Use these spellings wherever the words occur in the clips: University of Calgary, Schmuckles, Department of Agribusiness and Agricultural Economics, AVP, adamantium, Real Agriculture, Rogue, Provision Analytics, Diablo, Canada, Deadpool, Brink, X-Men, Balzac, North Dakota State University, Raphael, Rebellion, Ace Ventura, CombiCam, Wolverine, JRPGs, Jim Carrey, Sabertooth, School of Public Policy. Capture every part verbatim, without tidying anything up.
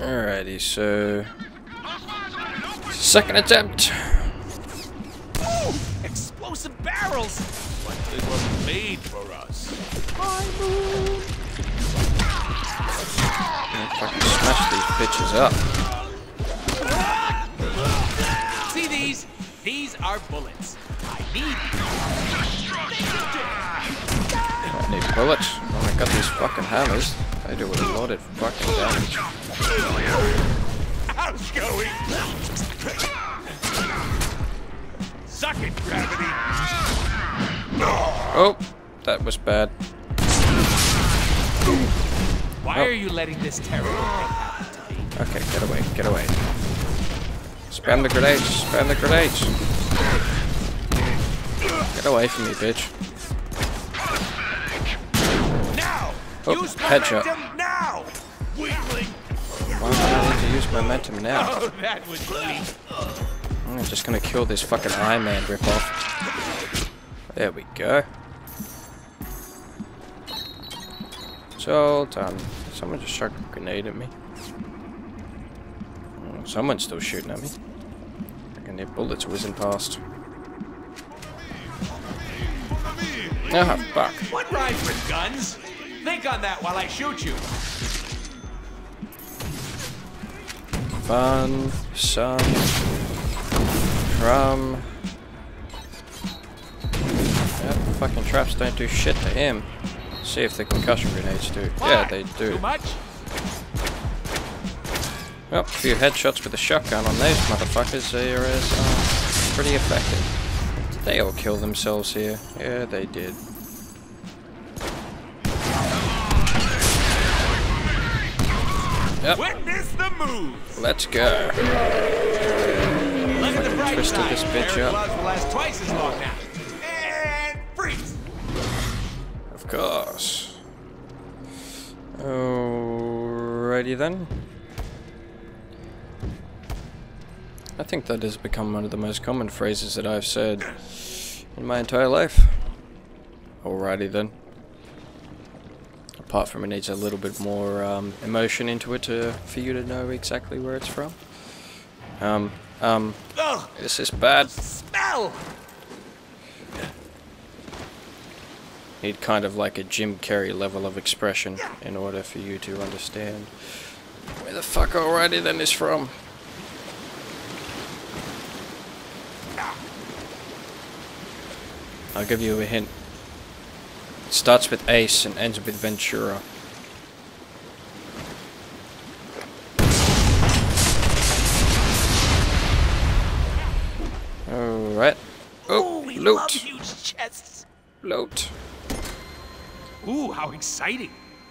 Alrighty, so second attempt. Ooh, explosive barrels. But they were made for us. I move. Gonna fucking smash these bitches up. See these? These are bullets. I need. I need bullets. Oh, I got these fucking hammers. I do a loaded fucking damage. How's going? Suck it, gravity. Oh, that was bad. Why oh. are you letting this terrible thing happen to me? Okay, get away, get away. Spam the grenades, spam the grenades. Get away from me, bitch. Oh, headshot. Now. Why am I going to use momentum now? Oh, that was me. I'm just going to kill this fucking Iron Man ripoff. There we go. It's all done. Someone just shot a grenade at me. Oh, someone's still shooting at me. And their bullets whizzing past. Ah, oh, fuck. What rides with guns? Think on that while I shoot you. Fun, sun, drum. That fucking traps don't do shit to him. Let's see if the concussion grenades do. Why? Yeah, they do. Too much? Well, a few headshots with a shotgun on those motherfuckers. They are uh, pretty effective. Did they all kill themselves here? Yeah, they did. Yep. Witness the move. Let's go. Twisted this bitch up. Last twice as long now. And freeze. Of course. Alrighty then. I think that has become one of the most common phrases that I've said in my entire life. Alrighty then. Apart from it needs a little bit more um, emotion into it to, for you to know exactly where it's from. Um, um, Ugh, this is bad. Smell. Need kind of like a Jim Carrey level of expression in order for you to understand where the fuck alrighty then is from. I'll give you a hint. It starts with Ace and ends with Ventura. Alright. Oh, Ooh, loot! Huge chests. Loot. Ooh, how exciting!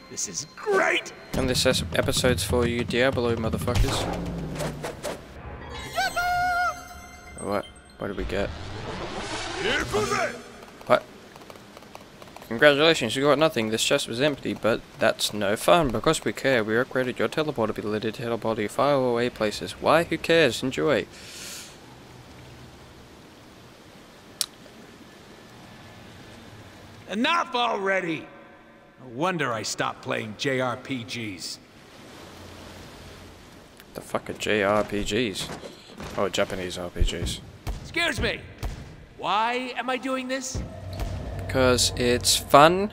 This is great! And this episode's for you, Diablo motherfuckers. What? What did we get? What? Congratulations, you got nothing. This chest was empty, but that's no fun. Because we care, we upgraded your teleporter ability to teleport you far away places. Why? Who cares? Enjoy. Enough already! No wonder I stopped playing J R P Gs. The fuck are J R P Gs? Oh, Japanese R P Gs. Excuse me! Why am I doing this? Because it's fun.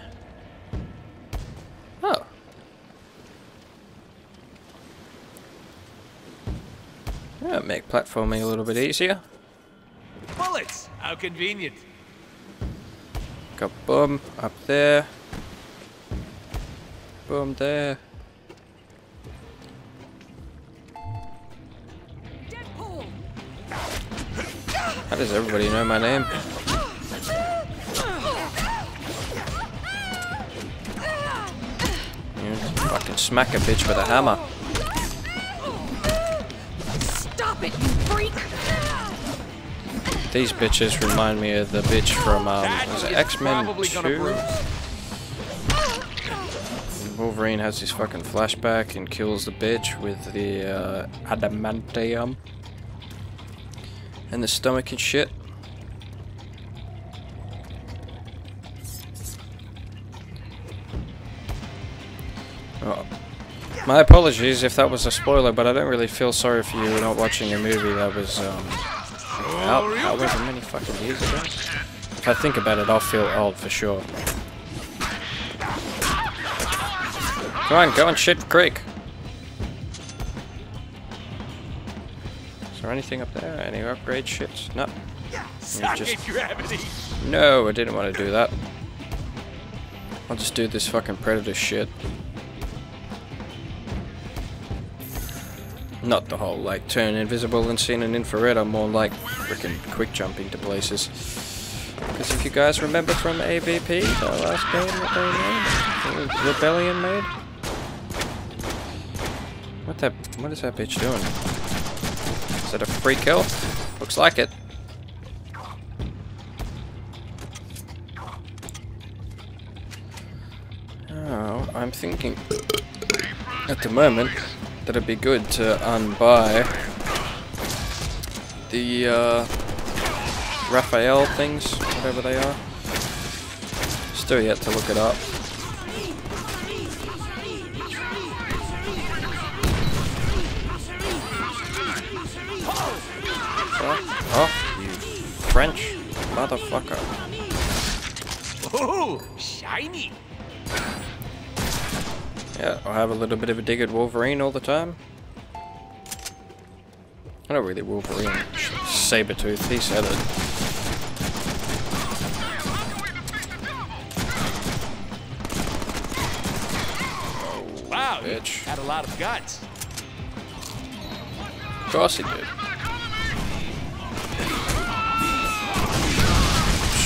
Oh. Yeah, make platforming a little bit easier. Bullets! How convenient. Got boom up there. Boom there. Deadpool. How does everybody know my name? Fucking smack a bitch with a hammer. Stop it, you freak! These bitches remind me of the bitch from um, was it X-Men two? Wolverine has his fucking flashback and kills the bitch with the uh, adamantium and the stomach and shit. My apologies if that was a spoiler, but I don't really feel sorry for you not watching a movie that was um, out, that wasn't many fucking years ago. If I think about it, I'll feel old for sure. Come on, go and shit creek. Is there anything up there? Any upgrade shits? No. Just... No, I didn't want to do that. I'll just do this fucking predator shit. Not the whole, like, turn invisible and seen in infrared, I'm more like freaking quick jumping to places. Because if you guys remember from A V P, the last game that they made, Rebellion made. What that, what is that bitch doing? Is that a free kill? Looks like it. Oh, I'm thinking at the moment that it'd be good to unbuy the uh, Raphael things, whatever they are. Still yet to look it up. Oh, you French motherfucker. Oh, shiny. Yeah, I'll have a little bit of a dig at Wolverine all the time. I don't really Wolverine. Sabertooth, he said it. Wow, bitch. Had a lot of guts. Of course he did.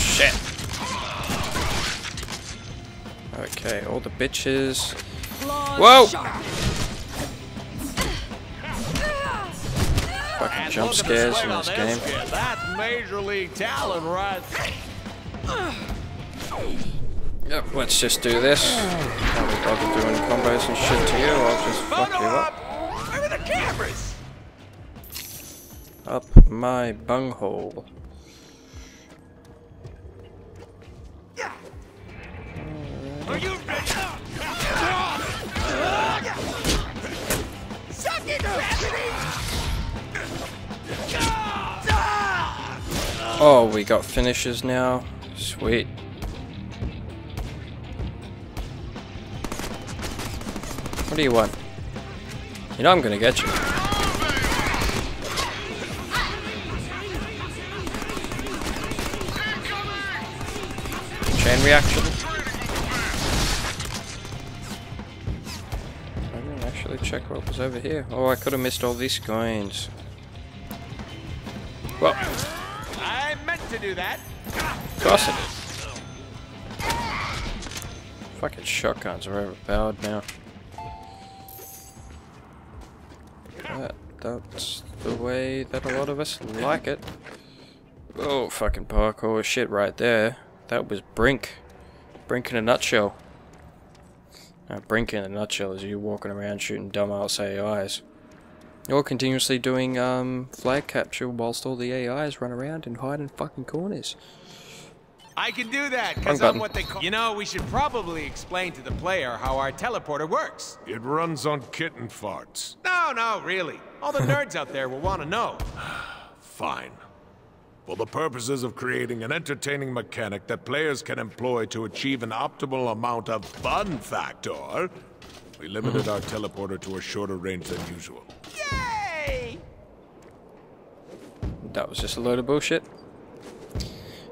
Shit. Okay, all the bitches. Whoa! Fucking jump scares in this game. That's major league talent, right? Yep, let's just do this. I'll be bothered doing combos and shit to you, I'll just fuck you up. Where were the cameras? Up my bunghole. Are you ready? Oh, we got finishes now. Sweet. What do you want? You know I'm gonna get you. Chain reaction. I didn't actually check what was over here. Oh, I could have missed all these coins. Well. I meant to do that. Of course I did. Fucking shotguns are overpowered now. That, that's the way that a lot of us like it. Oh, fucking parkour shit right there. That was Brink. Brink in a nutshell. Now, Brink in a nutshell is you walking around shooting dumbass A Is. You're continuously doing um, flag capture whilst all the A Is run around and hide in fucking corners. I can do that because I'm what they call. You know, we should probably explain to the player how our teleporter works. It runs on kitten farts. No, no, really. All the nerds out there will want to know. Fine. For the purposes of creating an entertaining mechanic that players can employ to achieve an optimal amount of fun factor, we limited our teleporter to a shorter range than usual. Yay! That was just a load of bullshit.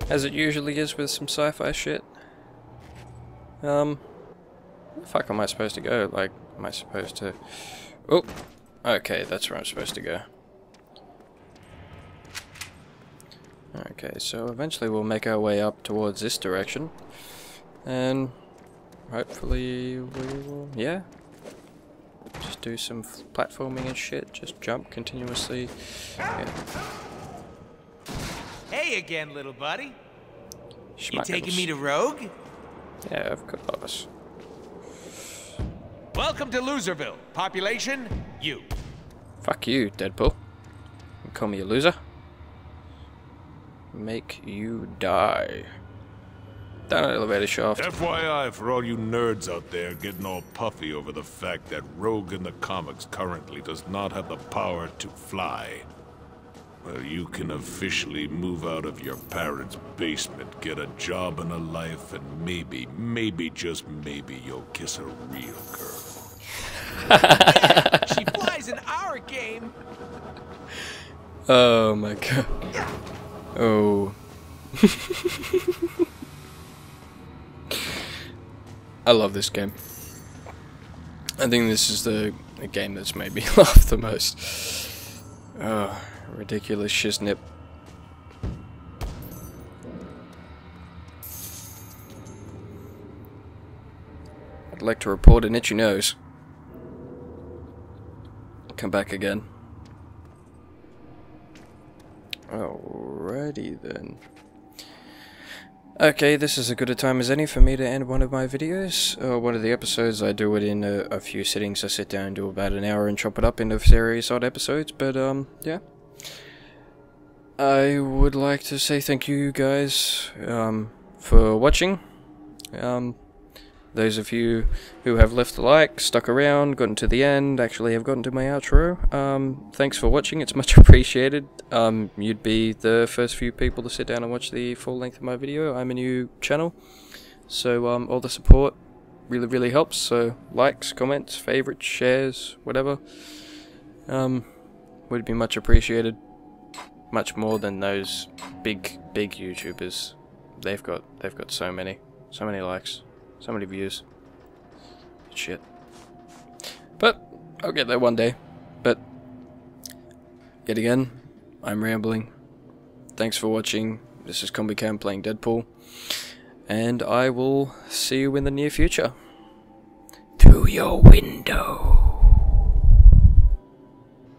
As it usually is with some sci-fi shit. Um... Where the fuck am I supposed to go? Like, am I supposed to... Oh! Okay, that's where I'm supposed to go. Okay, so eventually we'll make our way up towards this direction. And... hopefully we will... yeah. Just do some platforming and shit. Just jump continuously. Yeah. Hey again, little buddy. Schmuckles. You taking me to Rogue? Yeah, of course. Welcome to Loserville. Population, you. Fuck you, Deadpool. You call me a loser. Make you die. Down an elevator shaft. F Y I for all you nerds out there getting all puffy over the fact that Rogue in the comics currently does not have the power to fly. Well, you can officially move out of your parents' basement, get a job and a life, and maybe, maybe, just maybe, you'll kiss a real girl. Yeah, she flies in our game! Oh my god. Oh. I love this game. I think this is the, the game that's made me laugh the most. Oh, ridiculous shiznip. I'd like to report an itchy nose. Come back again. Alrighty then. Okay, this is as good a time as any for me to end one of my videos, or one of the episodes. I do it in a, a few sittings. I sit down and do about an hour and chop it up into various odd episodes, but um, yeah. I would like to say thank you guys um, for watching. Um, those of you who have left a like, stuck around, gotten to the end, actually have gotten to my outro, um, thanks for watching, it's much appreciated. Um, you'd be the first few people to sit down and watch the full length of my video. I'm a new channel, so um, all the support really, really helps, so likes, comments, favourites, shares, whatever, um, would be much appreciated, much more than those big, big YouTubers. They've got, they've got so many, so many likes. So many views. Shit. But I'll get there one day. But yet again, I'm rambling. Thanks for watching. This is CombiCam playing Deadpool. And I will see you in the near future. Through your window.